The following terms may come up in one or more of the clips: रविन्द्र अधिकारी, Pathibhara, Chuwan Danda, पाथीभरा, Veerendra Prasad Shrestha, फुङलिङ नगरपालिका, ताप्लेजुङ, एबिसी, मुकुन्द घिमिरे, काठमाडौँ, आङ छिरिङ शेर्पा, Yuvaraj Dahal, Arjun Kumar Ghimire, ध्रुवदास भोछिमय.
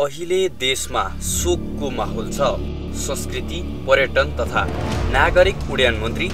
अहिले देशमा शोकको माहौल छ। संस्कृति, पर्यटन तथा नागरिक उड्डयन मन्त्री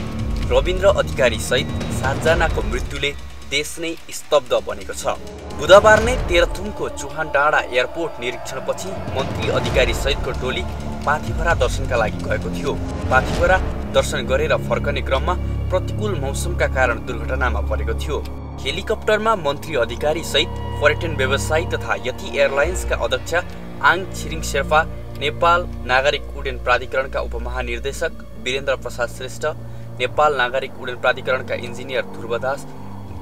रविन्द्र अधिकारी सहित ७ जनाको मृत्युले देश नै स्तब्ध बनेको छ। बुधबार नै तेह्रथुमको चुहान डाँडा एयरपोर्ट निरीक्षणपछि मन्त्री अधिकारी सहितको टोली पाथीभरा दर्शनका लागि गएको थियो। पाथीभरा दर्शन गरेर फर्कने क्रममा प्रतिकूल मौसमका कारण दुर्घटनामा परेको थियो। हेलिकप्टरमा मन्त्री अधिकारी सहित पर्यटन व्यवसायी तथा यति एयरलाइन्सका अध्यक्ष आङ छिरिङ शेर्पा, नेपाल नागरिक उड्डयन प्राधिकरणका उपमहानिर्देशक वीरेन्द्र प्रसाद श्रेष्ठ, नेपाल नागरिक उड्डयन प्राधिकरणका इन्जिनियर ध्रुवदास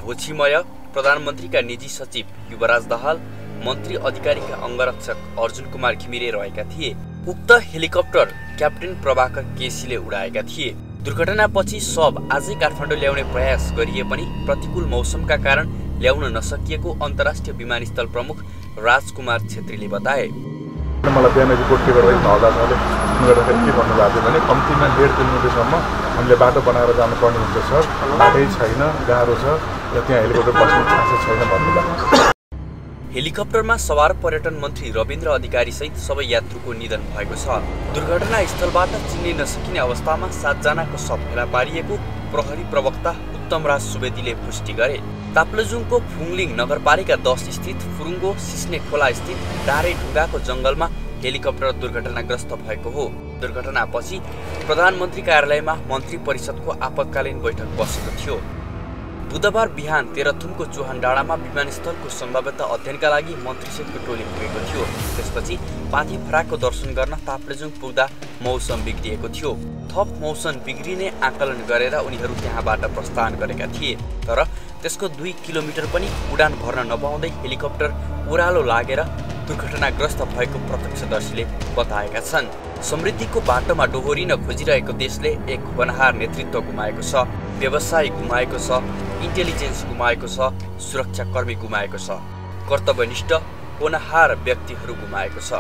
भोछिमय, प्रधानमन्त्रीका निजी सचिव युवराज दहाल, मन्त्री अधिकारीका अङ्गरक्षक अर्जुन कुमार घिमिरे रहेका थिए। उक्त हेलिकप्टर क्याप्टेन प्रभाकर केसीले उडाएका थिए। दुर्घटनापछि सब आजै काठमाडौँ ल्याउने प्रयास गरिए पनि प्रतिकूल मौसमका कारण ल्याउन नसकिएको अन्तर्राष्ट्रिय विमानस्थल प्रमुख राजकुमार छेत्रीले बताए। मलाई बिहान रिपोर्ट के गर्दै नहजाले के भन्नु भएको थियो भने कम्तीमा 1.5 किलोमिटरसम्म हामीले बाटो बनाएर जानुपर्ने हुन्छ सर, बाटै छैन, गाह्रो छ, र त्यहाँ हेलिकप्टर बस्नु खासै छैन भन्नुभएको। हेलिकप्टरमा सवार पर्यटन मन्त्री रविन्द्र अधिकारी सहित सबै यात्रुको निधन भएको छ। दुर्घटनास्थलबाट चिन्नै नसकिने अवस्थामा ७ जनाको शव फेला पारिएको प्रहरी प्रवक्ता उत्तमराज सुवेदीले पुष्टि गरे। ताप्लेजुङको फुङलिङ नगरपालिका 10 स्थित फुरुङ्गो सिस्ने खोला स्थित डारे ढुङ्गाको जंगलमा हेलिकप्टर दुर्घटनाग्रस्त भएको हो। दुर्घटनापछि प्रधानमन्त्री कार्यालयमा मन्त्री परिषदको आपतकालीन बैठक बसेको थियो। बुधबार बिहान तेह्रथुमको चुहान डाँडामा विमानस्थलको सम्भाव्यता अध्ययनका लागि मन्त्रीसेतको टोली पुगेको थियो। त्यसपछि पाथीभराको दर्शन गर्न ताप्लेजुङ पुग्दा मौसम बिग्रिएको थियो। थप मौसम बिग्रिने आकलन गरेर उनीहरू त्यहाँबाट प्रस्थान गरेका थिए, तर त्यसको 2 किलोमिटर पनि उडान भर्न नपाउँदै हेलिकप्टर ओह्रालो लागेर दुर्घटनाग्रस्त भएको प्रत्यक्षदर्शीले बताएका छन्। समृद्धिको बाटोमा डोहोरिन खोजिरहेको देशले एक वनहार नेतृत्व गुमाएको छ, व्यवसाय गुमाएको छ, इन्टेलिजेन्स गुमाएको छ, सुरक्षाकर्मी गुमाएको छ, कर्तव्यनिष्ठ वनहार व्यक्तिहरू गुमाएको छ।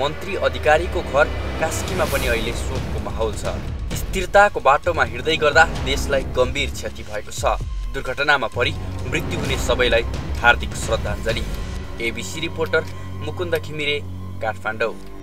मन्त्री अधिकारीको घर कास्कीमा पनि अहिले शोकको माहौल छ। स्थिरताको बाटोमा हिँड्दै गर्दा देशलाई गम्भीर क्षति भएको छ। दुर्घटनामा परि मृत्यु हुने सबैलाई हार्दिक श्रद्धाञ्जली। एबिसी reporter मुकुन्द घिमिरे, काठमाडौँ।